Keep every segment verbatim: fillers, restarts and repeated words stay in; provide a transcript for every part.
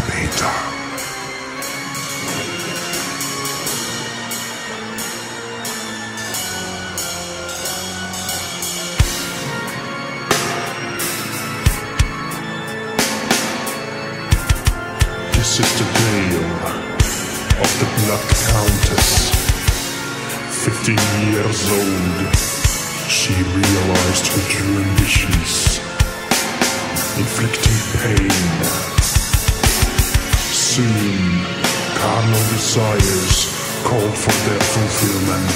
Terminator. This is the tale of the Black Countess. Fifteen years old, she realized her true ambitions, inflicting pain. Soon, carnal desires called for their fulfillment.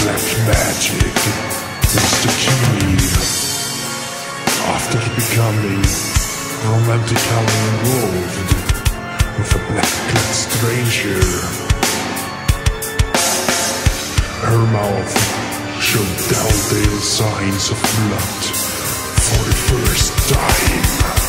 Black magic was the key. After becoming romantically involved with a black-clad stranger, her mouth showed telltale signs of blood for the first time.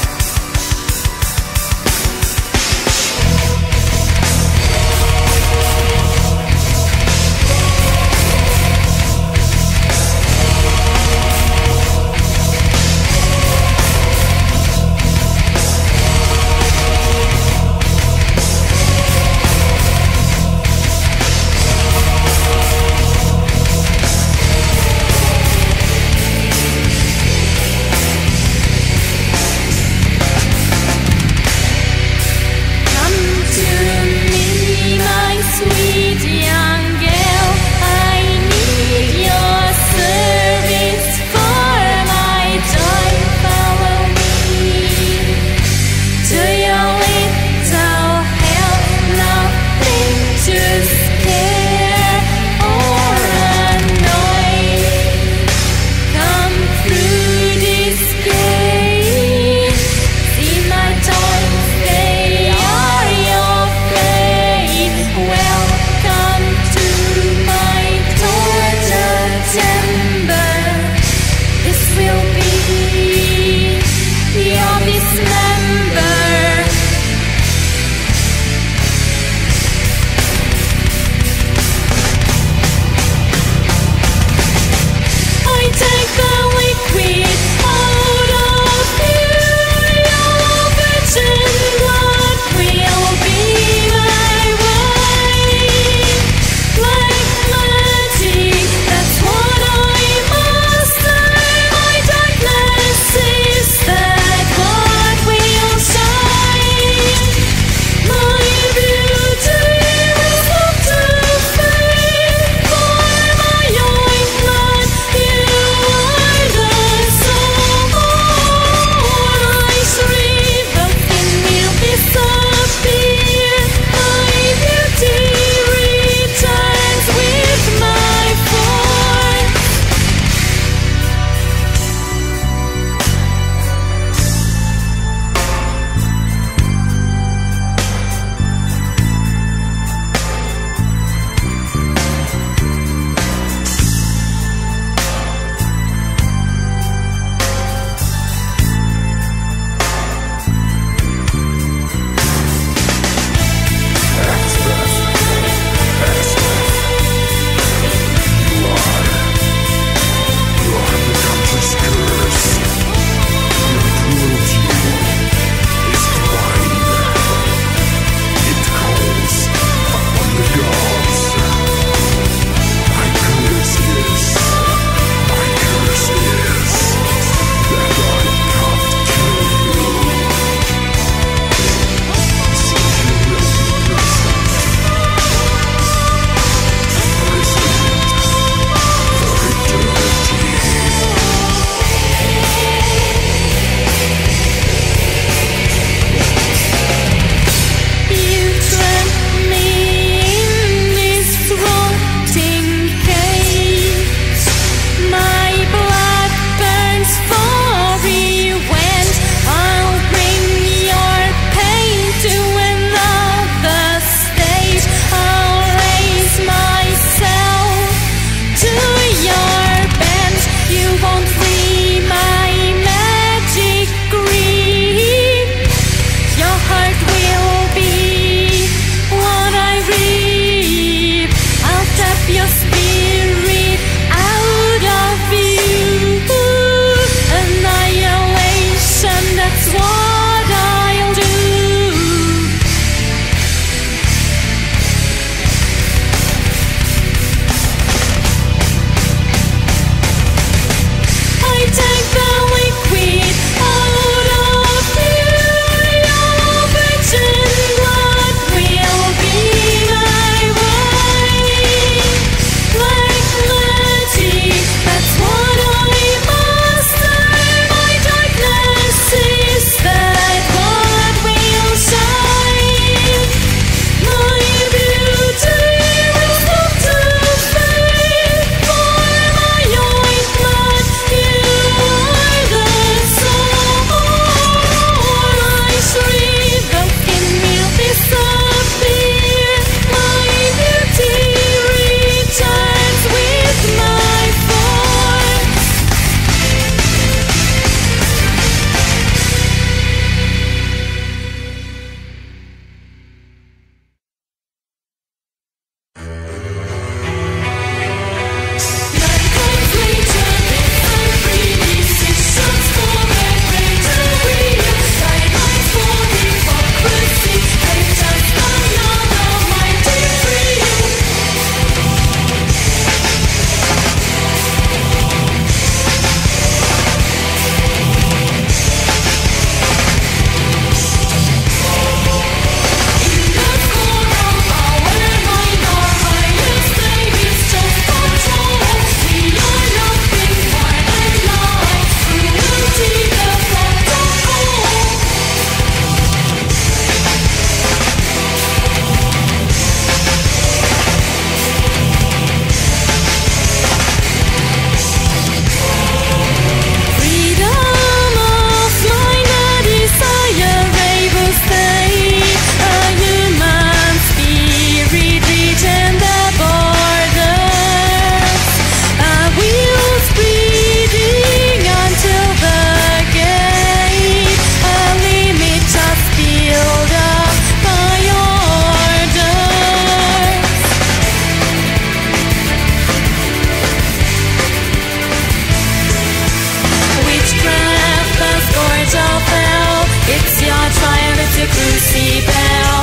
your pussy bell,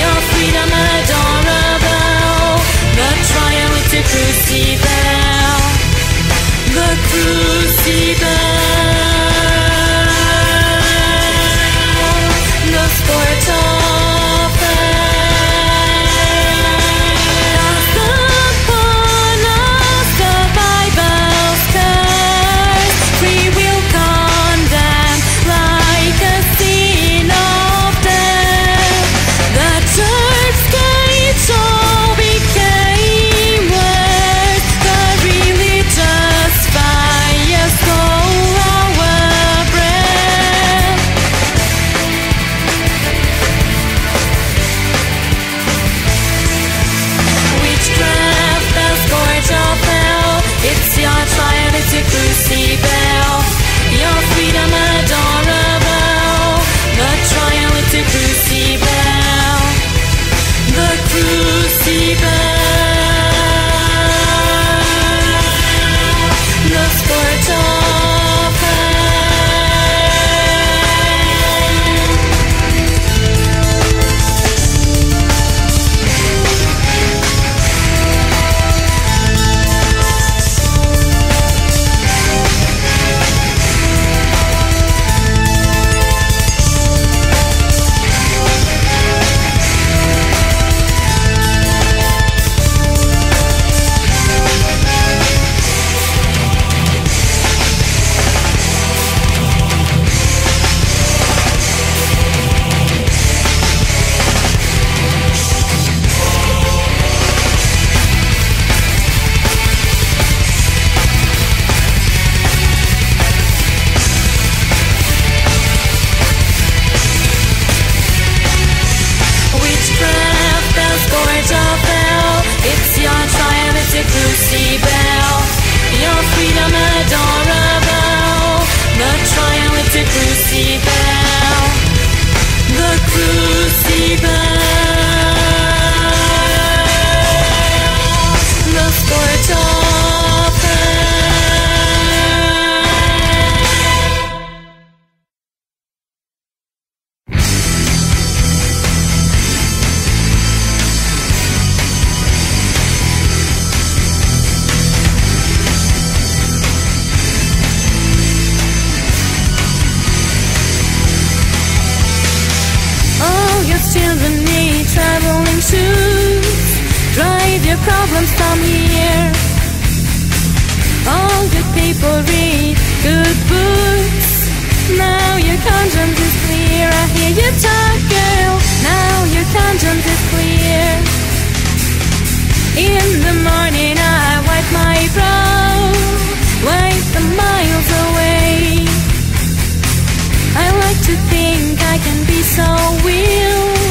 your freedom adorable, the trial with your pussy bell, the pussy bell, the sport of hell, the fun of the Bible's curse, free will condemn like a scene of death. The church gates all became worse, the religious fire stole our breath. Witchcraft, the scourge of hell, it's your trial, it's your cruci bell, your freedom adorable, the trial, it's your cruci bell, the cruci bell, the scourge of hell. Witchcraft, the scourge of hell, it's your trial, it's your cruci bell, your freedom adorable, the trial, it's your cruci bell, the cruci bell, the scourge of hell. All your children need traveling shoes. Drive your problems from here. All good people read good books. Now your conscience is clear. I hear you talk, girl. Now your conscience is clear. In the morning I wipe my brow, wipe the miles away. I like to think I can be so wild,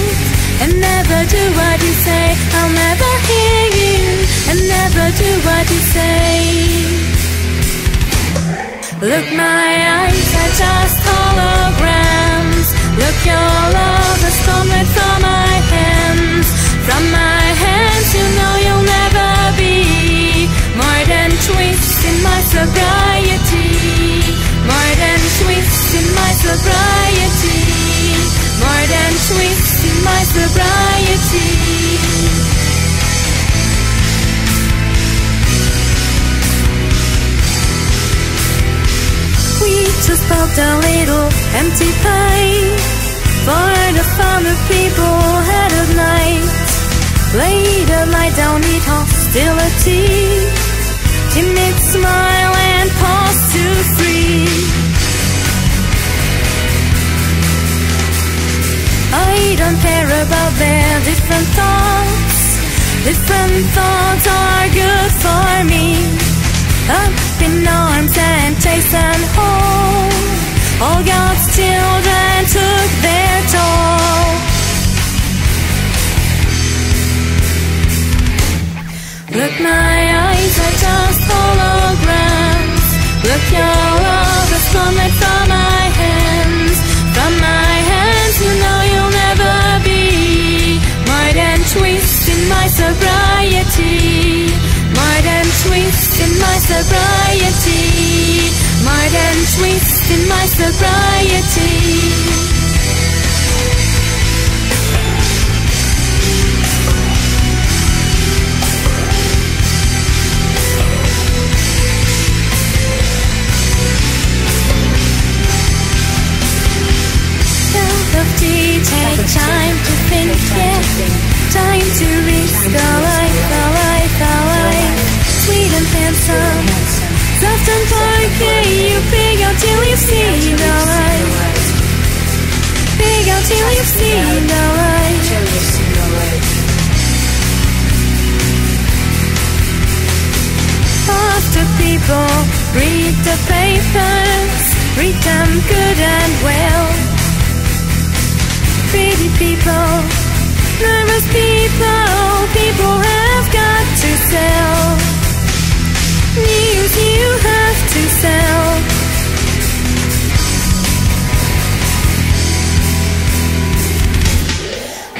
and never do what you say. I'll never hear you, and never do what you say. Look, my eyes are just holograms. Look, your love has stolen from my hands. From my hands you know you'll never be more than twists in my sobriety, more than twists in my sobriety, more than twists in my sobriety. We just popped a little empty pie for the fun of people had at night. Later I don't need hostility, timid smile and pause to free. I don't care about their different thoughts. Different thoughts are good for me. Up in arms and chase and hold, all God's children took their toll. Look, my eyes are just holograms. Look, your love has stolen from my hands. From my hands you know you'll never be more than twists in my sobriety, more than twists in my sobriety, more than twists in my sobriety. time to reach the light, the light, the light. Sweet and handsome, soft and funky. You big out till you see the light. Big out till you see the light. Of the people, read the papers, read them good and well. Pretty people, nervous people, people have got to sell. News you have to sell.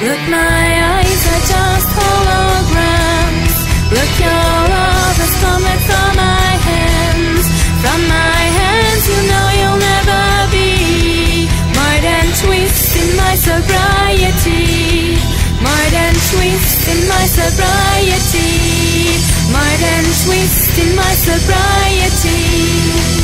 Look, my eyes are just holograms. Look, your love is coming from my hands. From my hands, you know you'll never be more than twists in my sobriety. More than twist in my sobriety. More than twist in my sobriety.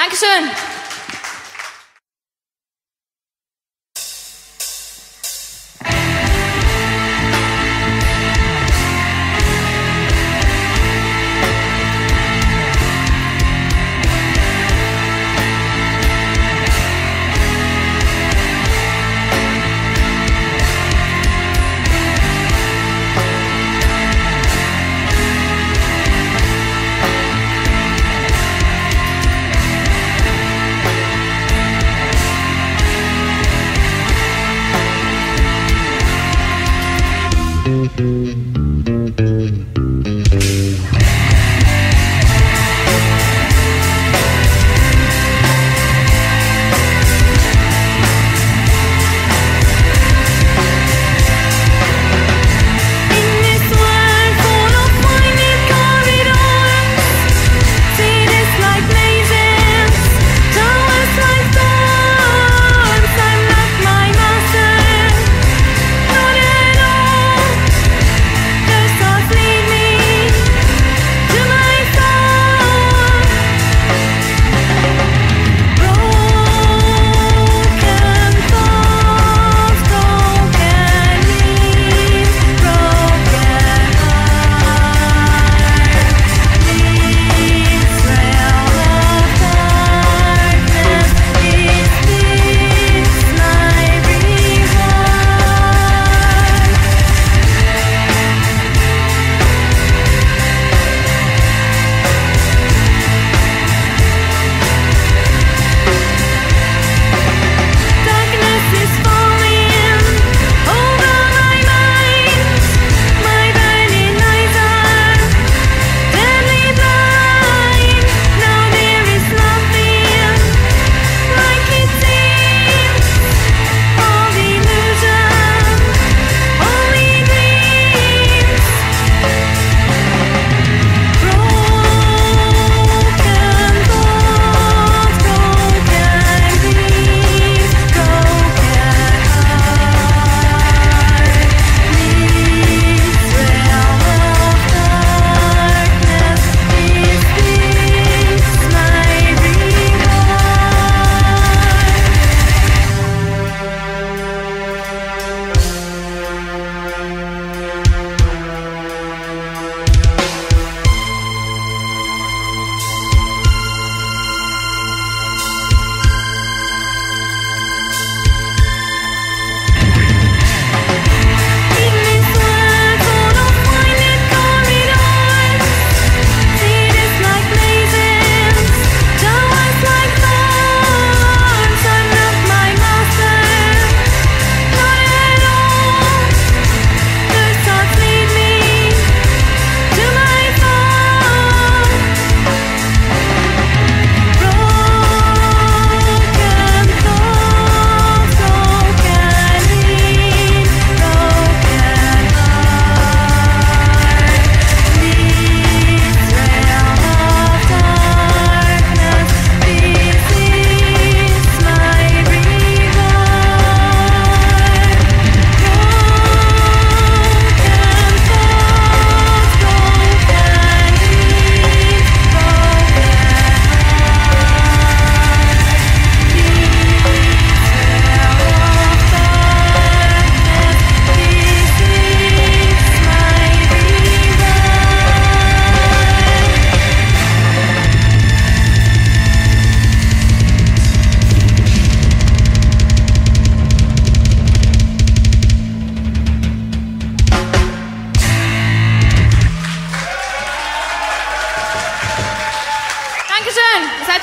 Dankeschön.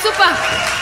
Super!